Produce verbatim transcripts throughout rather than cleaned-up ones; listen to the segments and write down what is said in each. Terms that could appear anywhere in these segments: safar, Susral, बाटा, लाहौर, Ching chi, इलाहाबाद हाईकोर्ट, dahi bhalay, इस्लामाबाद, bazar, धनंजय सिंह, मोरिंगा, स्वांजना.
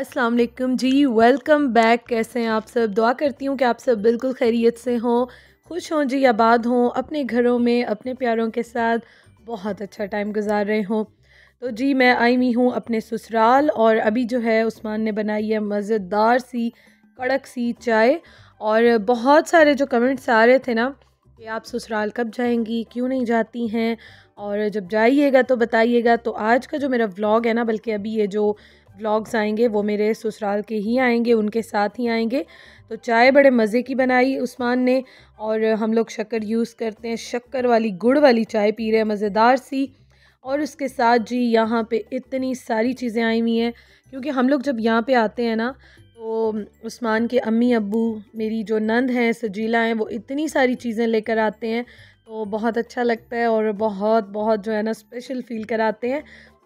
अस्सलाम वालेकुम जी, welcome back. कैसे हैं आप सब? दुआ करती हूँ कि आप सब बिल्कुल खैरियत से हों, खुश हों जी, आबाद हों, अपने घरों में अपने प्यारों के साथ बहुत अच्छा टाइम गुजार रहे हों। तो जी मैं आई हुई हूँ अपने ससुराल और अभी जो है उस्मान ने बनाई है मज़ेदार सी कड़क सी चाय। और बहुत सारे जो कमेंट्स आ रहे थे ना कि आप ससुराल कब जाएंगी, क्यों नहीं जाती हैं, और जब जाइएगा तो बताइएगा। तो आज का जो मेरा व्लॉग है ना, बल्कि अभी ये जो व्लॉग्स आएंगे वो मेरे ससुराल के ही आएंगे, उनके साथ ही आएंगे। तो चाय बड़े मज़े की बनाई उस्मान ने, और हम लोग शक्कर यूज़ करते हैं, शक्कर वाली गुड़ वाली चाय पी रहे हैं मज़ेदार सी। और उसके साथ जी यहाँ पे इतनी सारी चीज़ें आई हुई हैं, क्योंकि हम लोग जब यहाँ पे आते हैं ना तो उस्मान के अम्मी अब्बू, मेरी जो नंद हैं सजीला हैं, वो इतनी सारी चीज़ें लेकर आते हैं तो बहुत अच्छा लगता है और बहुत बहुत जो है ना स्पेशल फ़ील कराते हैं।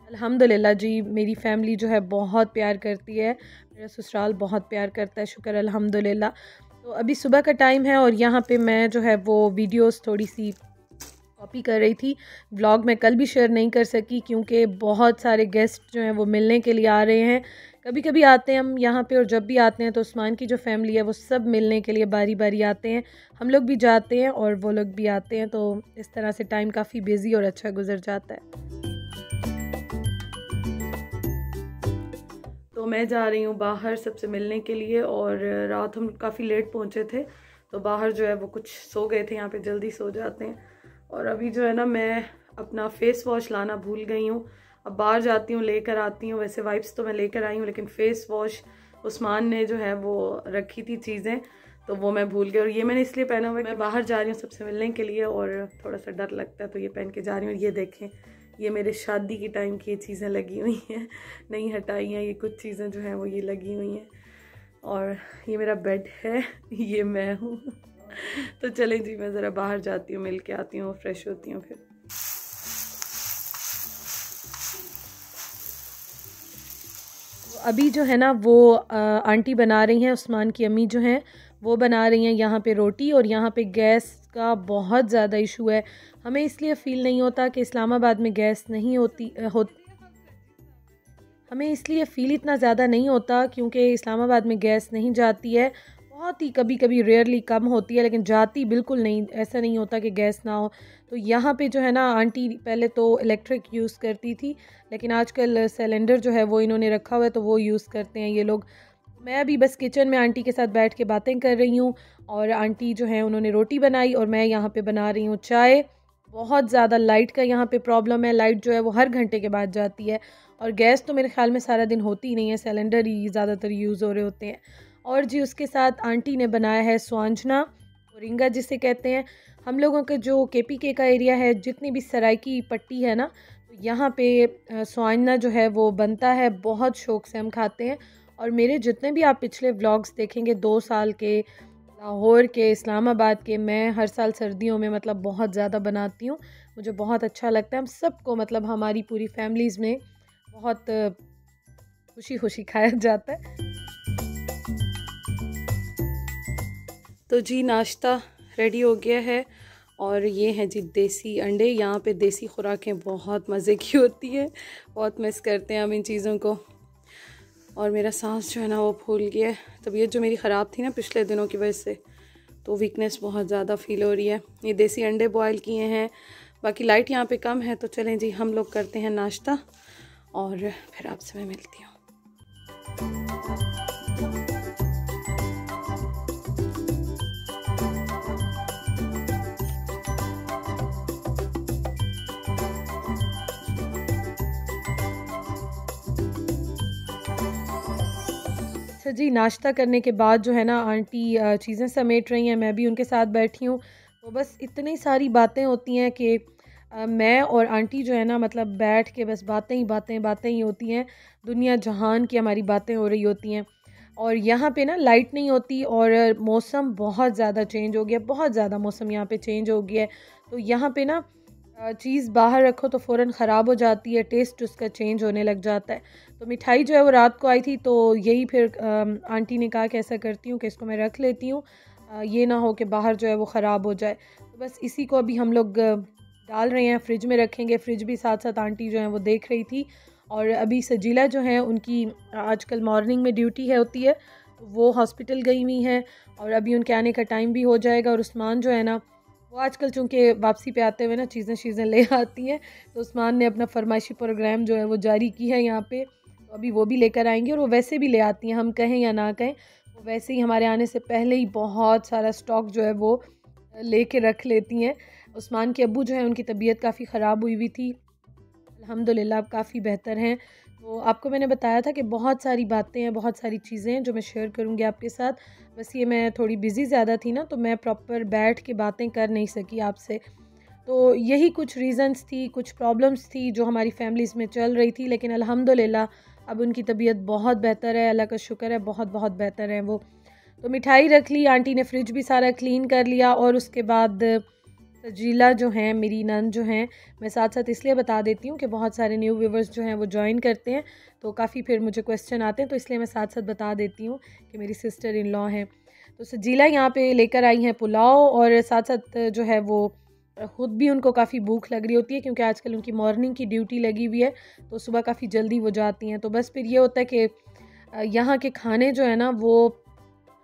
अल्हम्दुलिल्लाह जी मेरी फैमिली जो है बहुत प्यार करती है, मेरा ससुराल बहुत प्यार करता है, शुक्र अल्हम्दुलिल्लाह। तो अभी सुबह का टाइम है और यहाँ पे मैं जो है वो वीडियोस थोड़ी सी कॉपी कर रही थी। व्लॉग मैं कल भी शेयर नहीं कर सकी क्योंकि बहुत सारे गेस्ट जो हैं वो मिलने के लिए आ रहे हैं। कभी कभी आते हैं हम यहाँ पे, और जब भी आते हैं तो उस्मान की जो फैमिली है वो सब मिलने के लिए बारी बारी आते हैं, हम लोग भी जाते हैं और वो लोग भी आते हैं। तो इस तरह से टाइम काफ़ी बिज़ी और अच्छा गुजर जाता है। तो मैं जा रही हूँ बाहर सबसे मिलने के लिए, और रात हम काफ़ी लेट पहुँचे थे तो बाहर जो है वो कुछ सो गए थे, यहाँ पे जल्दी सो जाते हैं। और अभी जो है ना मैं अपना फ़ेस वॉश लाना भूल गई हूँ, अब बाहर जाती हूँ लेकर आती हूँ। वैसे वाइप्स तो मैं लेकर आई हूँ, लेकिन फ़ेस वॉश उस्मान ने जो है वो रखी थी चीज़ें, तो वो मैं भूल गई। और ये मैंने इसलिए पहना हुआ है, मैं बाहर जा रही हूँ सबसे मिलने के लिए और थोड़ा सा डर लगता है तो ये पहन के जा रही हूँ। ये देखें, ये मेरे शादी के टाइम की ये चीज़ें लगी हुई हैं, नहीं हटाई हैं, ये कुछ चीज़ें जो हैं वो ये लगी हुई हैं। और ये मेरा बेड है, ये मैं हूँ। तो चलें जी मैं ज़रा बाहर जाती हूँ, मिल के आती हूँ, फ्रेश होती हूँ फिर। अभी जो है ना वो आंटी बना रही हैं, उस्मान की अम्मी जो हैं वो बना रही हैं यहाँ पे रोटी। और यहाँ पे गैस का बहुत ज़्यादा इशू है, हमें इसलिए फ़ील नहीं होता कि इस्लामाबाद में गैस नहीं होती हो हमें इसलिए फ़ील इतना ज़्यादा नहीं होता क्योंकि इस्लामाबाद में गैस नहीं जाती है, बहुत ही कभी कभी रेयरली कम होती है, लेकिन जाती बिल्कुल नहीं, ऐसा नहीं होता कि गैस ना हो। तो यहाँ पे जो है ना आंटी पहले तो इलेक्ट्रिक यूज़ करती थी, लेकिन आजकल सिलेंडर जो है वो इन्होंने रखा हुआ है तो वो यूज़ करते हैं ये लोग। मैं अभी बस किचन में आंटी के साथ बैठ के बातें कर रही हूँ, और आंटी जो है उन्होंने रोटी बनाई और मैं यहाँ पे बना रही हूँ चाय। बहुत ज़्यादा लाइट का यहाँ पे प्रॉब्लम है, लाइट जो है वो हर घंटे के बाद जाती है, और गैस तो मेरे ख्याल में सारा दिन होती ही नहीं है, सिलेंडर ही ज़्यादातर यूज़ हो रहे होते हैं। और जी उसके साथ आंटी ने बनाया है स्वांजना, मोरिंगा जिसे कहते हैं। हम लोगों का जो के पी के का एरिया है, जितनी भी सराय की पट्टी है ना, तो यहाँ पे स्वांजना जो है वो बनता है, बहुत शौक़ से हम खाते हैं। और मेरे जितने भी आप पिछले व्लॉग्स देखेंगे, दो साल के, लाहौर के, इस्लामाबाद के, मैं हर साल सर्दियों में मतलब बहुत ज़्यादा बनाती हूँ, मुझे बहुत अच्छा लगता है। हम सबको मतलब हमारी पूरी फैमिलीज़ में बहुत खुशी खुशी खाया जाता है। तो जी नाश्ता रेडी हो गया है, और ये हैं जी देसी अंडे। यहाँ पे देसी खुराकें बहुत मज़े की होती हैं, बहुत मिस करते हैं हम इन चीज़ों को। और मेरा सांस जो है ना वो फूल गया है, तबीयत जो मेरी ख़राब थी ना पिछले दिनों की वजह से, तो वीकनेस बहुत ज़्यादा फील हो रही है। ये देसी अंडे बॉयल किए हैं, बाकी लाइट यहाँ पे कम है। तो चलें जी हम लोग करते हैं नाश्ता और फिर आपसे मैं मिलती हूँ। अच्छा जी नाश्ता करने के बाद जो है ना आंटी चीज़ें समेट रही हैं, मैं भी उनके साथ बैठी हूँ। तो बस इतनी सारी बातें होती हैं कि मैं और आंटी जो है ना मतलब बैठ के बस बातें ही बातें बातें ही होती हैं, दुनिया जहान की हमारी बातें हो रही होती हैं। और यहाँ पे ना लाइट नहीं होती और मौसम बहुत ज़्यादा चेंज हो गया, बहुत ज़्यादा मौसम यहाँ पर चेंज हो गया है। तो यहाँ पर ना चीज़ बाहर रखो तो फ़ौरन ख़राब हो जाती है, टेस्ट उसका चेंज होने लग जाता है। तो मिठाई जो है वो रात को आई थी, तो यही फिर आंटी ने कहा कि ऐसा करती हूँ कि इसको मैं रख लेती हूँ, ये ना हो कि बाहर जो है वो ख़राब हो जाए। तो बस इसी को अभी हम लोग डाल रहे हैं, फ्रिज में रखेंगे। फ्रिज भी साथ साथ आंटी जो है वो देख रही थी, और अभी सजीला जो है उनकी आजकल मॉर्निंग में ड्यूटी है होती है, वो हॉस्पिटल गई हुई हैं और अभी उनके आने का टाइम भी हो जाएगा। और उस्मान जो है ना वो आजकल चूँकि वापसी पे आते हुए ना चीज़ें चीज़ें ले आती हैं, तो उस्मान ने अपना फरमाइशी प्रोग्राम जो है वो जारी की है यहाँ पे, तो अभी वो भी लेकर आएंगे। और वो वैसे भी ले आती हैं, हम कहें या ना कहें, वो वैसे ही हमारे आने से पहले ही बहुत सारा स्टॉक जो है वो ले कर रख लेती हैं। उस्मान के अबू जो है उनकी तबीयत काफ़ी ख़राब हुई हुई थी, अल्हम्दुलिल्लाह अब काफ़ी बेहतर हैं। तो आपको मैंने बताया था कि बहुत सारी बातें हैं, बहुत सारी चीज़ें हैं जो मैं शेयर करूंगी आपके साथ। बस ये मैं थोड़ी बिज़ी ज़्यादा थी ना, तो मैं प्रॉपर बैठ के बातें कर नहीं सकी आपसे। तो यही कुछ रीज़न्स थी, कुछ प्रॉब्लम्स थी जो हमारी फैमिलीज़ में चल रही थी, लेकिन अल्हम्दुलिल्लाह अब उनकी तबीयत बहुत बेहतर है, अल्लाह का शुक्र है, बहुत बहुत बेहतर है वो। तो मिठाई रख ली, आंटी ने फ्रिज भी सारा क्लीन कर लिया। और उसके बाद सजीला जो हैं, मेरी नंद जो हैं, मैं साथ साथ इसलिए बता देती हूँ कि बहुत सारे न्यू व्यूवर्स जो हैं वो ज्वाइन करते हैं, तो काफ़ी फिर मुझे क्वेश्चन आते हैं, तो इसलिए मैं साथ साथ बता देती हूँ कि मेरी सिस्टर इन लॉ हैं। तो सजीला यहाँ पे लेकर आई हैं पुलाव, और साथ साथ जो है वो ख़ुद भी उनको काफ़ी भूख लग रही होती है क्योंकि आजकल उनकी मॉर्निंग की ड्यूटी लगी हुई है, तो सुबह काफ़ी जल्दी वो जाती हैं। तो बस फिर ये होता है कि यहाँ के खाने जो है ना वो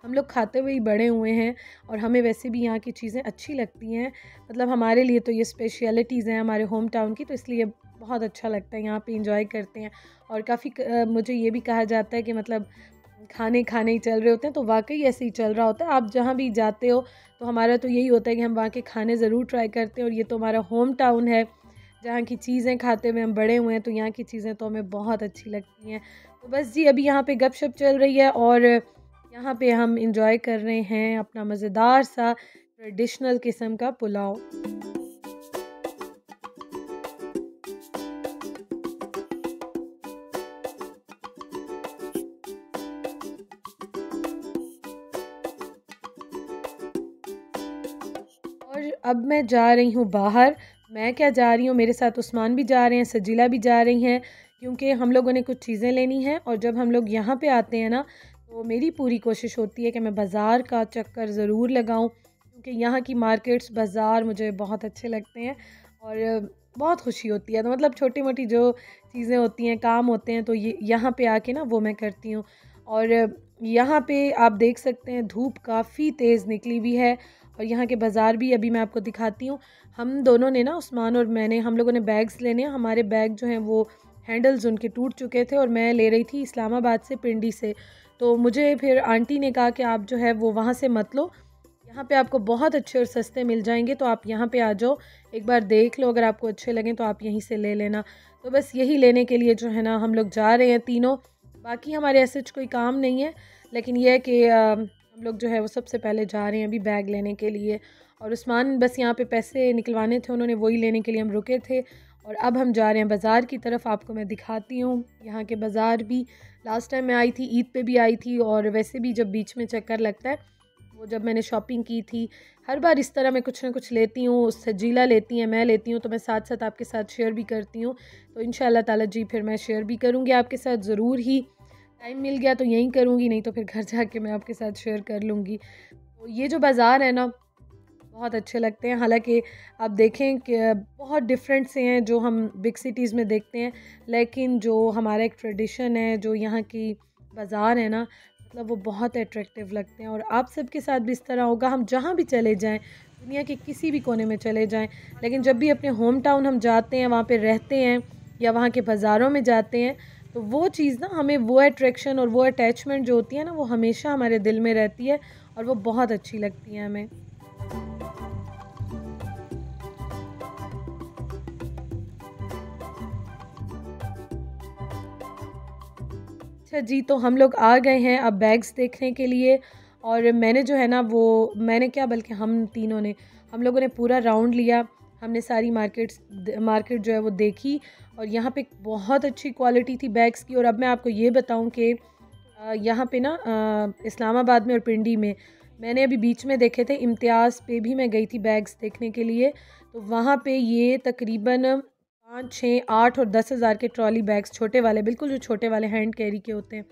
हम लोग खाते हुए ही बड़े हुए हैं, और हमें वैसे भी यहाँ की चीज़ें अच्छी लगती हैं, मतलब हमारे लिए तो ये स्पेशलिटीज़ हैं हमारे होम टाउन की, तो इसलिए बहुत अच्छा लगता है, यहाँ पे इंजॉय करते हैं। और काफ़ी मुझे ये भी कहा जाता है कि मतलब खाने खाने ही चल रहे होते हैं, तो वाकई ऐसे ही चल रहा होता है। आप जहाँ भी जाते हो तो हमारा तो यही होता है कि हम वहाँ के खाने ज़रूर ट्राई करते हैं, और ये तो हमारा होम टाउन है जहाँ की चीज़ें खाते हुए हम बड़े हुए हैं, तो यहाँ की चीज़ें तो हमें बहुत अच्छी लगती हैं। तो बस जी अभी यहाँ पर गपशप चल रही है और यहाँ पे हम इंजॉय कर रहे हैं अपना मज़ेदार सा ट्रेडिशनल किस्म का पुलाव। और अब मैं जा रही हूँ बाहर, मैं क्या जा रही हूँ, मेरे साथ उस्मान भी जा रहे हैं, सजीला भी जा रही हैं, क्योंकि हम लोगों ने कुछ चीज़ें लेनी हैं। और जब हम लोग यहाँ पे आते हैं ना तो मेरी पूरी कोशिश होती है कि मैं बाज़ार का चक्कर ज़रूर लगाऊं, क्योंकि यहाँ की मार्केट्स, बाज़ार मुझे बहुत अच्छे लगते हैं और बहुत खुशी होती है। तो मतलब छोटी मोटी जो चीज़ें होती हैं, काम होते हैं, तो ये यहाँ पे आके ना वो मैं करती हूँ। और यहाँ पे आप देख सकते हैं धूप काफ़ी तेज़ निकली हुई है, और यहाँ के बाज़ार भी अभी मैं आपको दिखाती हूँ। हम दोनों ने ना, उस्मान और मैंने, हम लोगों ने बैग्स लेने हैं। हमारे बैग जो हैं वो हैंडल्स उनके टूट चुके थे, और मैं ले रही थी इस्लामाबाद से, पिंडी से। तो मुझे फिर आंटी ने कहा कि आप जो है वो वहाँ से मत लो, यहाँ पे आपको बहुत अच्छे और सस्ते मिल जाएंगे, तो आप यहाँ पे आ जाओ, एक बार देख लो, अगर आपको अच्छे लगें तो आप यहीं से ले लेना। तो बस यही लेने के लिए जो है ना हम लोग जा रहे हैं तीनों, बाकी हमारे ऐसे कोई काम नहीं है, लेकिन यह है कि हम लोग जो है वो सबसे पहले जा रहे हैं अभी बैग लेने के लिए। और उस्मान बस यहाँ पर पैसे निकलवाने थे उन्होंने, वही लेने के लिए हम रुके थे। और अब हम जा रहे हैं बाज़ार की तरफ, आपको मैं दिखाती हूँ यहाँ के बाज़ार भी। लास्ट टाइम मैं आई थी, ईद पे भी आई थी, और वैसे भी जब बीच में चक्कर लगता है, वो जब मैंने शॉपिंग की थी, हर बार इस तरह मैं कुछ ना कुछ लेती हूँ। सजीला लेती हैं, मैं लेती हूँ, तो मैं साथ साथ आपके साथ शेयर भी करती हूँ। तो इंशाल्लाह ताला जी फिर मैं शेयर भी करूँगी आपके साथ, ज़रूर ही टाइम मिल गया तो यहीं करूँगी, नहीं तो फिर घर जाके मैं आपके साथ शेयर कर लूँगी। तो ये जो बाज़ार है ना बहुत अच्छे लगते हैं, हालांकि आप देखें कि बहुत डिफरेंट से हैं जो हम बिग सिटीज़ में देखते हैं, लेकिन जो हमारा एक ट्रेडिशन है, जो यहाँ की बाज़ार है ना, मतलब वो बहुत अट्रैक्टिव लगते हैं। और आप सब के साथ भी इस तरह होगा, हम जहाँ भी चले जाएं, दुनिया के किसी भी कोने में चले जाएं, लेकिन जब भी अपने होम टाउन हम जाते हैं, वहाँ पर रहते हैं या वहाँ के बाज़ारों में जाते हैं, तो वो चीज़ ना हमें, वो अट्रैक्शन और वो अटैचमेंट जो होती है ना, वो हमेशा हमारे दिल में रहती है और वो बहुत अच्छी लगती है हमें। अच्छा जी, तो हम लोग आ गए हैं अब बैग्स देखने के लिए। और मैंने जो है ना वो, मैंने क्या बल्कि हम तीनों ने, हम लोगों ने पूरा राउंड लिया, हमने सारी मार्केट्स मार्केट जो है वो देखी, और यहाँ पे बहुत अच्छी क्वालिटी थी बैग्स की। और अब मैं आपको ये बताऊँ कि यहाँ पे ना इस्लामाबाद में और पिंडी में मैंने अभी बीच में देखे थे, इम्तियाज़ पे भी मैं गई थी बैग्स देखने के लिए, तो वहाँ पर ये तकरीबन पाँच छः आठ और दस हज़ार के ट्रॉली बैग्स, छोटे वाले, बिल्कुल जो छोटे वाले हैंड कैरी के होते हैं,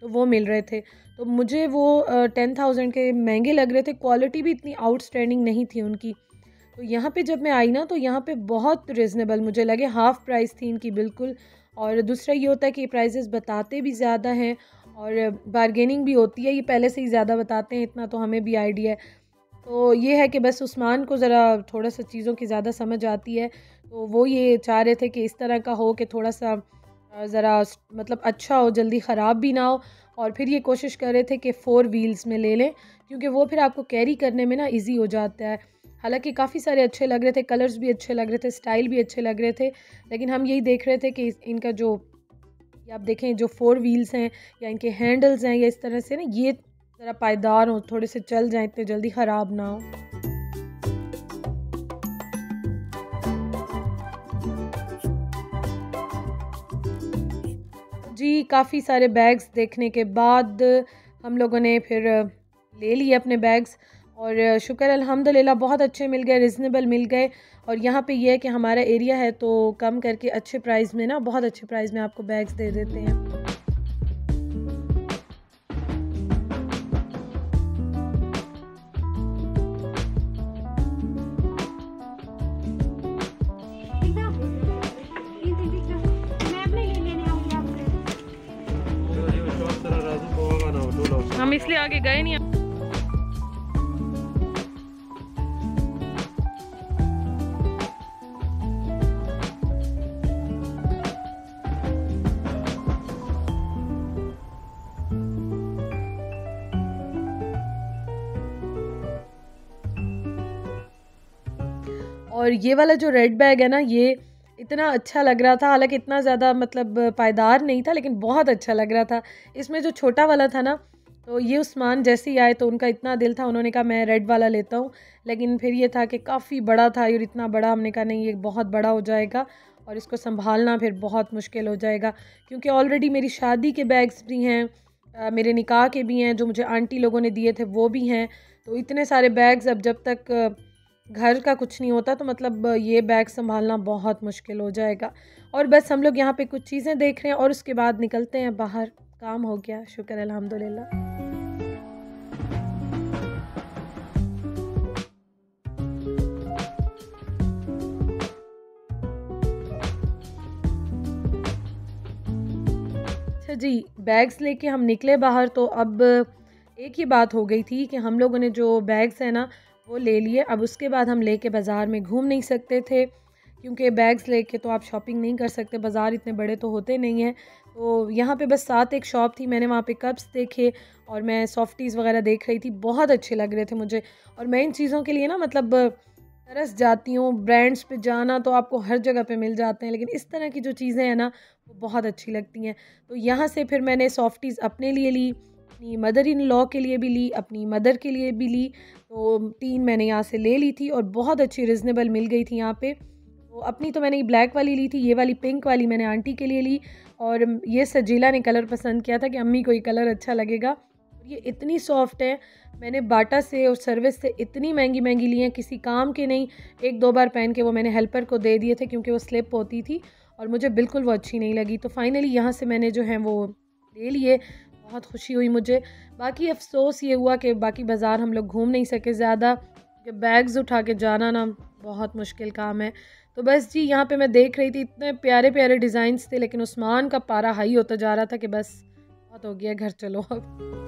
तो वो मिल रहे थे। तो मुझे वो टेन थाउजेंड के महंगे लग रहे थे, क्वालिटी भी इतनी आउटस्टैंडिंग नहीं थी उनकी। तो यहाँ पे जब मैं आई ना, तो यहाँ पे बहुत रिजनेबल मुझे लगे, हाफ़ प्राइस थी इनकी बिल्कुल। और दूसरा ये होता है कि प्राइसेस बताते भी ज़्यादा हैं और बारगेनिंग भी होती है, ये पहले से ही ज़्यादा बताते हैं, इतना तो हमें भी आइडिया है। तो ये है कि बस उस्मान को ज़रा थोड़ा सा चीज़ों की ज़्यादा समझ आती है, तो वो ये चाह रहे थे कि इस तरह का हो कि थोड़ा सा ज़रा मतलब अच्छा हो, जल्दी ख़राब भी ना हो। और फिर ये कोशिश कर रहे थे कि फ़ोर व्हील्स में ले लें क्योंकि वो फिर आपको कैरी करने में ना इजी हो जाता है। हालांकि काफ़ी सारे अच्छे लग रहे थे, कलर्स भी अच्छे लग रहे थे, स्टाइल भी अच्छे लग रहे थे, लेकिन हम यही देख रहे थे कि इनका जो आप देखें जो फ़ोर व्हील्स हैं या इनके हैंडल्स हैं या इस तरह से ना ये ज़रा पायदार हो, थोड़े से चल जाएँ, इतने जल्दी ख़राब ना हो। जी काफ़ी सारे बैग्स देखने के बाद हम लोगों ने फिर ले लिए अपने बैग्स और शुक्र अल्हम्दुलिल्लाह बहुत अच्छे मिल गए, रिजनेबल मिल गए। और यहाँ पे ये है कि हमारा एरिया है तो कम करके अच्छे प्राइस में ना, बहुत अच्छे प्राइस में आपको बैग्स दे देते हैं। हम इसलिए आगे गए नहीं। और ये वाला जो रेड बैग है ना ये इतना अच्छा लग रहा था, हालांकि इतना ज़्यादा मतलब पायदार नहीं था लेकिन बहुत अच्छा लग रहा था। इसमें जो छोटा वाला था ना तो ये उस्मान जैसे ही आए तो उनका इतना दिल था, उन्होंने कहा मैं रेड वाला लेता हूँ, लेकिन फिर ये था कि काफ़ी बड़ा था और इतना बड़ा हमने कहा नहीं ये बहुत बड़ा हो जाएगा और इसको संभालना फिर बहुत मुश्किल हो जाएगा, क्योंकि ऑलरेडी मेरी शादी के बैग्स भी हैं, आ, मेरे निकाह के भी हैं, जो मुझे आंटी लोगों ने दिए थे वो भी हैं। तो इतने सारे बैग्स अब जब तक घर का कुछ नहीं होता तो मतलब ये बैग संभालना बहुत मुश्किल हो जाएगा। और बस हम लोग यहाँ पे कुछ चीज़ें देख रहे हैं और उसके बाद निकलते हैं बाहर, काम हो गया शुक्र अल्हम्दुलिल्लाह। अच्छा जी बैग्स लेके हम निकले बाहर, तो अब एक ही बात हो गई थी कि हम लोगों ने जो बैग्स है ना वो ले लिए। अब उसके बाद हम लेके बाज़ार में घूम नहीं सकते थे क्योंकि बैग्स लेके तो आप शॉपिंग नहीं कर सकते, बाज़ार इतने बड़े तो होते नहीं हैं। तो यहाँ पे बस साथ एक शॉप थी, मैंने वहाँ पे कप्स देखे और मैं सॉफ्टीज़ वगैरह देख रही थी, बहुत अच्छे लग रहे थे मुझे। और मैं इन चीज़ों के लिए ना मतलब तरस जाती हूँ, ब्रांड्स पे जाना तो आपको हर जगह पे मिल जाते हैं लेकिन इस तरह की जो चीज़ें हैं ना वो बहुत अच्छी लगती हैं। तो यहाँ से फिर मैंने सॉफ्टीज़ अपने लिए ली, अपनी मदर इन लॉ के लिए भी ली, अपनी मदर के लिए भी ली, तो तीन मैंने यहाँ से ले ली थी और बहुत अच्छी रिजनेबल मिल गई थी यहाँ पे। तो अपनी तो मैंने ये ब्लैक वाली ली थी, ये वाली पिंक वाली मैंने आंटी के लिए ली और ये सजीला ने कलर पसंद किया था कि अम्मी को ये कलर अच्छा लगेगा। ये इतनी सॉफ्ट है, मैंने बाटा से और सर्विस से इतनी महंगी महंगी ली हैं, किसी काम के नहीं। एक दो बार पहन के वो मैंने हेल्पर को दे दिए थे क्योंकि वो स्लिप होती थी और मुझे बिल्कुल वो अच्छी नहीं लगी। तो फाइनली यहाँ से मैंने जो है वो ले लिए, बहुत खुशी हुई मुझे। बाकी अफसोस ये हुआ कि बाकी बाज़ार हम लोग घूम नहीं सके ज़्यादा, बैग्स उठा के जाना ना बहुत मुश्किल काम है। तो बस जी यहाँ पे मैं देख रही थी, इतने प्यारे प्यारे डिज़ाइंस थे लेकिन उस्मान का पारा हाई होता जा रहा था कि बस बहुत हो गया, घर चलो अब।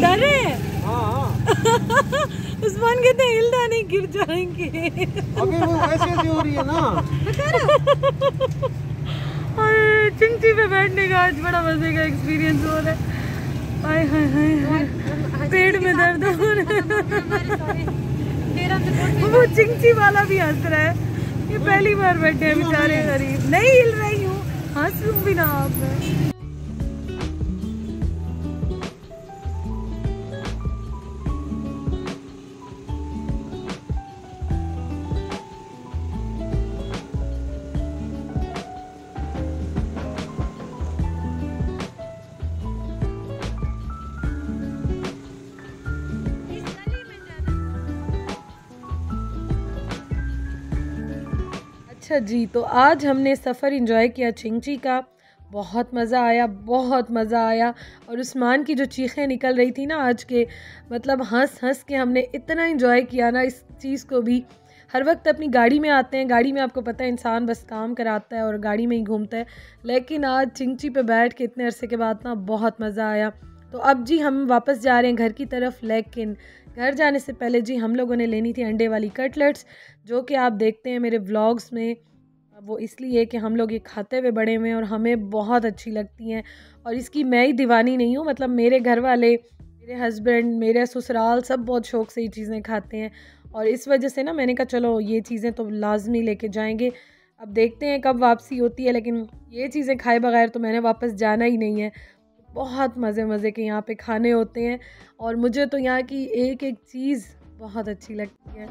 डर रहे हैं उस्मान कहते हैं हिल नहीं, गिर जाएंगे। अबे वो ऐसे ऐसे हो रही है ना और चिंची पे बैठने का आज बड़ा मजे का एक्सपीरियंस हो रहा है। हाय हाय हाय पेट में दर्द हो रहा है। वो चिंची वाला भी हंस रहा है, ये पहली बार बैठे हैं बेचारे गरीब। नहीं हिल रही हूँ, हंस लूँ भी ना आप। अच्छा जी तो आज हमने सफ़र एंजॉय किया चिंची का बहुत मज़ा आया, बहुत मज़ा आया। और उस्मान की जो चीखें निकल रही थी ना आज के, मतलब हंस हंस के हमने इतना एंजॉय किया ना इस चीज़ को भी। हर वक्त अपनी गाड़ी में आते हैं, गाड़ी में आपको पता है इंसान बस काम कराता है और गाड़ी में ही घूमता है, लेकिन आज चिंची पे बैठ के इतने अरसे के बाद ना बहुत मज़ा आया। तो अब जी हम वापस जा रहे हैं घर की तरफ, लेकिन घर जाने से पहले जी हम लोगों ने लेनी थी अंडे वाली कटलेट्स, जो कि आप देखते हैं मेरे व्लॉग्स में, वो इसलिए कि हम लोग ये खाते हुए बड़े हुए हैं और हमें बहुत अच्छी लगती हैं। और इसकी मैं ही दीवानी नहीं हूँ, मतलब मेरे घर वाले, मेरे हस्बैंड, मेरे ससुराल सब बहुत शौक़ से ये चीज़ें खाते हैं, और इस वजह से ना मैंने कहा चलो ये चीज़ें तो लाजमी लेके जाएंगे। अब देखते हैं कब वापसी होती है, लेकिन ये चीज़ें खाए बगैर तो मैंने वापस जाना ही नहीं है। बहुत मज़े मज़े के यहाँ पे खाने होते हैं और मुझे तो यहाँ की एक एक चीज़ बहुत अच्छी लगती है।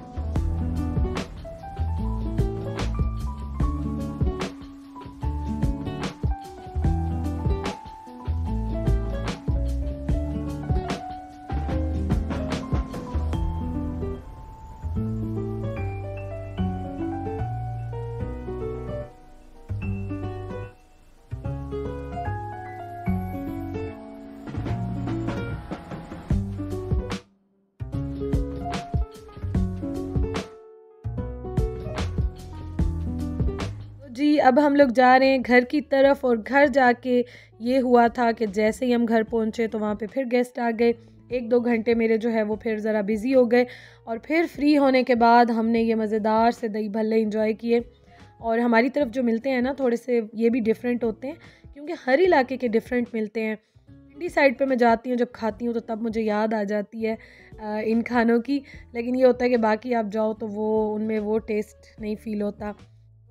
जी अब हम लोग जा रहे हैं घर की तरफ, और घर जाके ये हुआ था कि जैसे ही हम घर पहुंचे तो वहाँ पे फिर गेस्ट आ गए। एक दो घंटे मेरे जो है वो फिर ज़रा बिज़ी हो गए, और फिर फ्री होने के बाद हमने ये मज़ेदार से दही भल्ले इंजॉय किए। और हमारी तरफ जो मिलते हैं ना थोड़े से ये भी डिफरेंट होते हैं, क्योंकि हर इलाके के डिफरेंट मिलते हैं। पिंडी साइड पे मैं जाती हूँ, जब खाती हूँ तो तब मुझे याद आ जाती है आ, इन खानों की, लेकिन ये होता है कि बाकी आप जाओ तो वो उनमें वो टेस्ट नहीं फ़ील होता।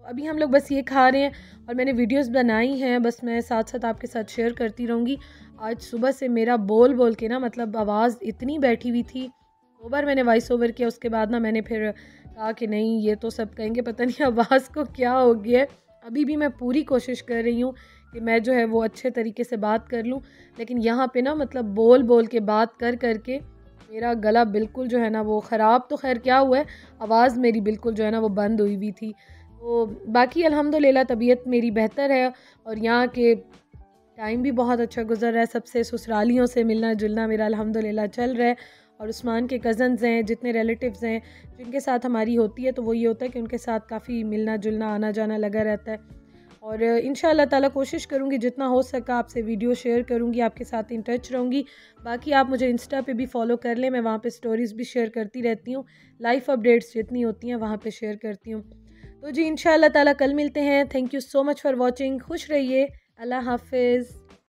अभी हम लोग बस ये खा रहे हैं, और मैंने वीडियोस बनाई हैं, बस मैं साथ साथ आपके साथ शेयर करती रहूँगी। आज सुबह से मेरा बोल बोल के ना मतलब आवाज़ इतनी बैठी हुई थी, दो बार मैंने वॉइस ओवर किया, उसके बाद ना मैंने फिर कहा कि नहीं ये तो सब कहेंगे पता नहीं आवाज़ को क्या हो गया है। अभी भी मैं पूरी कोशिश कर रही हूँ कि मैं जो है वो अच्छे तरीके से बात कर लूँ, लेकिन यहाँ पर ना मतलब बोल बोल के बात कर कर के मेरा गला बिल्कुल जो है ना वो ख़राब, तो खैर क्या हुआ है आवाज़ मेरी बिल्कुल जो है ना वो बंद हुई हुई थी। तो बाकी अल्हम्दुलिल्लाह तबीयत मेरी बेहतर है, और यहाँ के टाइम भी बहुत अच्छा गुजर रहा है, सबसे ससुरालियों से मिलना जुलना मेरा अल्हम्दुलिल्लाह चल रहा है। और उस्मान के कज़न्स हैं, जितने रिलेटिव्स हैं जिनके साथ हमारी होती है, तो वो ये होता है कि उनके साथ काफ़ी मिलना जुलना आना जाना लगा रहता है। और इंशाअल्लाह ताला कोशिश करूँगी जितना हो सका आपसे वीडियो शेयर करूँगी, आपके साथ इन टच रहूँगी। बाकी आप मुझे इंस्टा पे भी फॉलो कर लें, मैं वहाँ पे स्टोरीज़ भी शेयर करती रहती हूँ, लाइफ अपडेट्स जितनी होती हैं वहाँ पे शेयर करती हूँ। तो जी इंशाअल्लाह ताला कल मिलते हैं। Thank you so much for watching. खुश रहिए, अल्लाह हाफिज़।